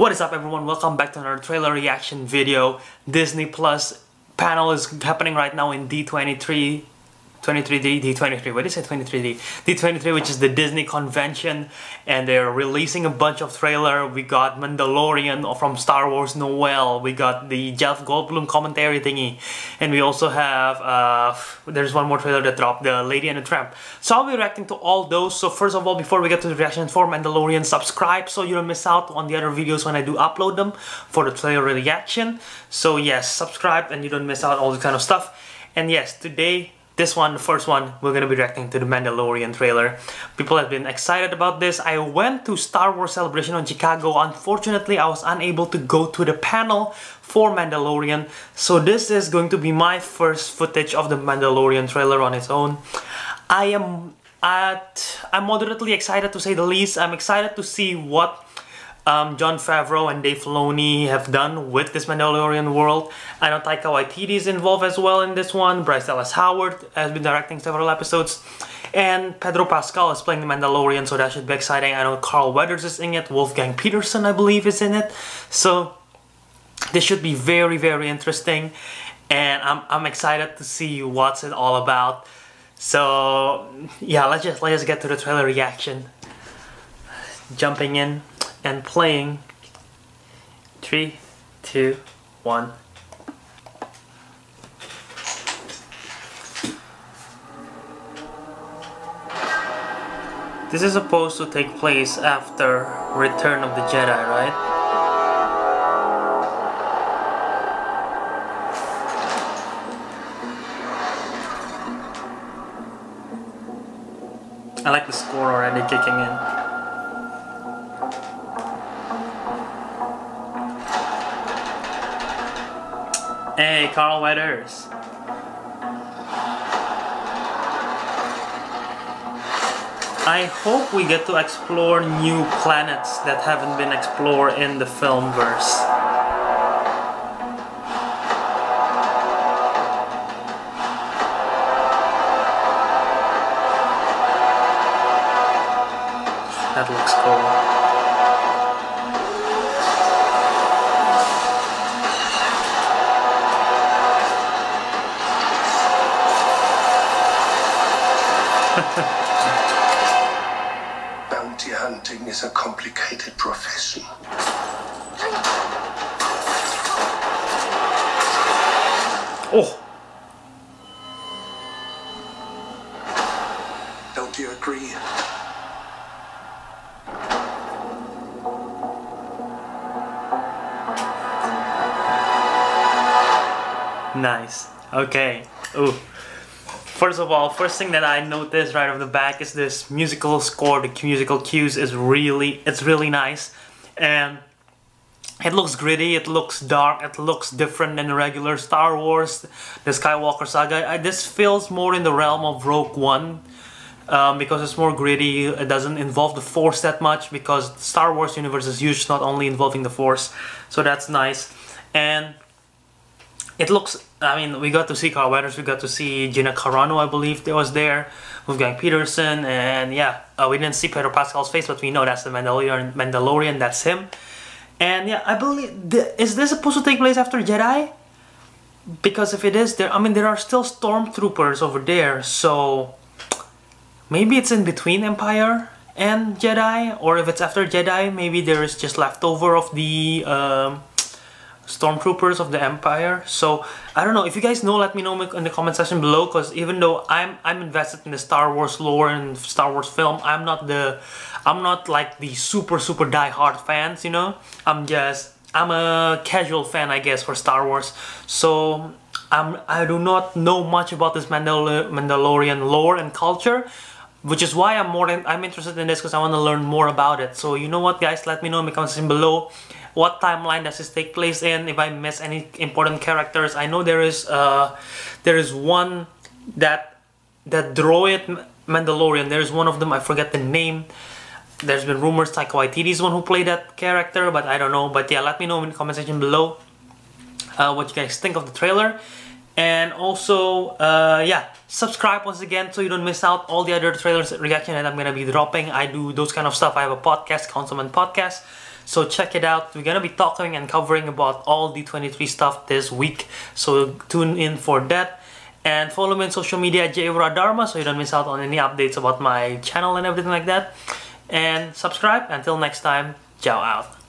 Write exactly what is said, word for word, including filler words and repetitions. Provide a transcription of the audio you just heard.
What is up, everyone? Welcome back to another trailer reaction video. Disney Plus panel is happening right now in D twenty-three. twenty-three D? D twenty-three. What did I say? twenty-three D. D twenty-three, which is the Disney convention, and they're releasing a bunch of trailer. We got Mandalorian from Star Wars Noel. We got the Jeff Goldblum commentary thingy. And we also have, uh, there's one more trailer that dropped, the Lady and the Tramp. So I'll be reacting to all those. So first of all, before we get to the reaction for Mandalorian, subscribe so you don't miss out on the other videos when I do upload them for the trailer reaction. So yes, subscribe and you don't miss out all this kind of stuff. And yes, today, This one, the first one, we're gonna be reacting to the Mandalorian trailer. People have been excited about this. I went to Star Wars Celebration in Chicago. Unfortunately, I was unable to go to the panel for Mandalorian. So this is going to be my first footage of the Mandalorian trailer on its own. I am at, I'm moderately excited, to say the least. I'm excited to see what Um, John Favreau and Dave Filoni have done with this Mandalorian world. I know Taika Waititi is involved as well in this one. Bryce Dallas Howard has been directing several episodes. And Pedro Pascal is playing the Mandalorian, so that should be exciting. I know Carl Weathers is in it. Wolfgang Peterson, I believe, is in it. So this should be very, very interesting. And I'm, I'm excited to see what's it all about. So yeah, let's just, let's get to the trailer reaction. Jumping in. And playing. Three, two, one. This is supposed to take place after Return of the Jedi, right? I like the score already kicking in. Hey, Carl Weathers. I hope we get to explore new planets that haven't been explored in the film verse. That looks cool. Bounty hunting is a complicated profession. Oh! Don't you agree? Nice. Okay. Ooh. First of all, first thing that I noticed right off the back is this musical score. The musical cues is really, it's really nice. And it looks gritty, it looks dark, it looks different than the regular Star Wars, the Skywalker saga. I, this feels more in the realm of Rogue One um, because it's more gritty. It doesn't involve the Force that much because the Star Wars universe is huge, not only involving the Force. So that's nice. And it looks, I mean, we got to see Carl Weathers, we got to see Gina Carano, I believe, that was there, Wolfgang Peterson, and yeah, uh, we didn't see Pedro Pascal's face, but we know that's the Mandalorian, Mandalorian that's him. And yeah, I believe, th is this supposed to take place after Jedi? Because if it is, there, I mean, there are still stormtroopers over there, so maybe it's in between Empire and Jedi, or if it's after Jedi, maybe there is just leftover of the Um, stormtroopers of the Empire. So I don't know, if you guys know, let me know in the comment section below, because even though I'm I'm invested in the Star Wars lore and Star Wars film, I'm not the I'm not like the super super diehard fans, you know. I'm just I'm a casual fan, I guess, for Star Wars. So I'm I do not know much about this Mandal Mandalorian lore and culture, which is why I'm more than, I'm interested in this, because I want to learn more about it. So you know what, guys, let me know in the comment section below. What timeline does this take place in? If I miss any important characters, I know there is uh, there is one that that droid Mandalorian. There is one of them. I forget the name. There's been rumors Taika Waititi is one who played that character, but I don't know. But yeah, let me know in the comment section below uh, what you guys think of the trailer. And also, uh, yeah, subscribe once again so you don't miss out all the other trailers reaction that I'm gonna be dropping. I do those kind of stuff. I have a podcast, Councilmen Podcast. So check it out. We're gonna be talking and covering about all D twenty-three stuff this week, so tune in for that. And follow me on social media at J.Awiradharma so you don't miss out on any updates about my channel and everything like that. And subscribe. Until next time, ciao out.